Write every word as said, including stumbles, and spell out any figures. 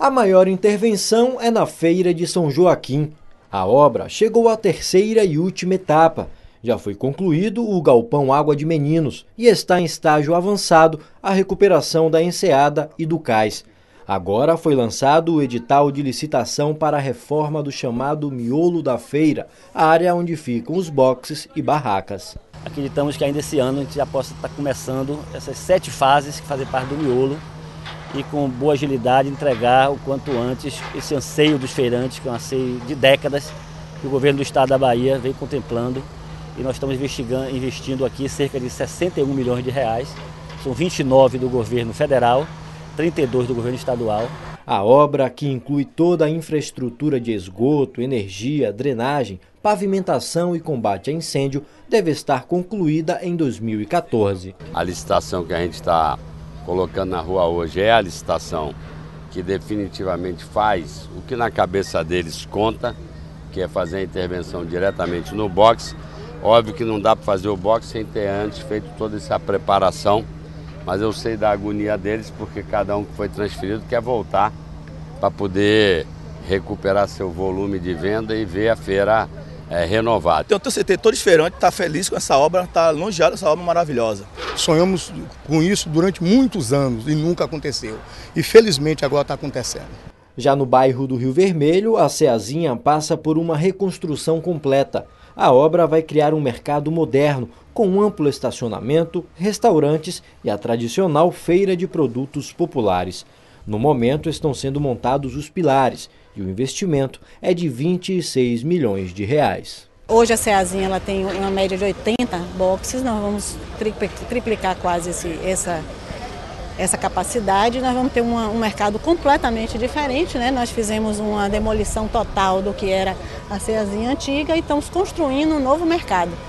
A maior intervenção é na Feira de São Joaquim. A obra chegou à terceira e última etapa. Já foi concluído o Galpão Água de Meninos e está em estágio avançado a recuperação da enseada e do cais. Agora foi lançado o edital de licitação para a reforma do chamado Miolo da Feira, a área onde ficam os boxes e barracas. Acreditamos que ainda esse ano a gente já possa estar começando essas sete fases que fazem parte do miolo, e com boa agilidade entregar o quanto antes esse anseio dos feirantes, que é um anseio de décadas, que o governo do estado da Bahia vem contemplando. E nós estamos investigando, investindo aqui cerca de sessenta e um milhões de reais, são vinte e nove do governo federal, trinta e dois do governo estadual. A obra, que inclui toda a infraestrutura de esgoto, energia, drenagem, pavimentação e combate a incêndio, deve estar concluída em dois mil e quatorze. A licitação que a gente está colocando na rua hoje é a licitação que definitivamente faz o que na cabeça deles conta, que é fazer a intervenção diretamente no box. Óbvio que não dá para fazer o box sem ter antes feito toda essa preparação, mas eu sei da agonia deles, porque cada um que foi transferido quer voltar para poder recuperar seu volume de venda e ver a feira é, renovada. Então, o C T, todo esferante está feliz com essa obra, está elogiando essa obra maravilhosa. Sonhamos com isso durante muitos anos e nunca aconteceu. E felizmente agora está acontecendo. Já no bairro do Rio Vermelho, a Ceazinha passa por uma reconstrução completa. A obra vai criar um mercado moderno, com amplo estacionamento, restaurantes e a tradicional feira de produtos populares. No momento estão sendo montados os pilares e o investimento é de vinte e seis milhões de reais. Hoje a Ceazinha ela tem uma média de oitenta boxes, nós vamos triplicar quase esse, essa, essa capacidade. Nós vamos ter uma, um mercado completamente diferente, né? Nós fizemos uma demolição total do que era a Ceazinha antiga e estamos construindo um novo mercado.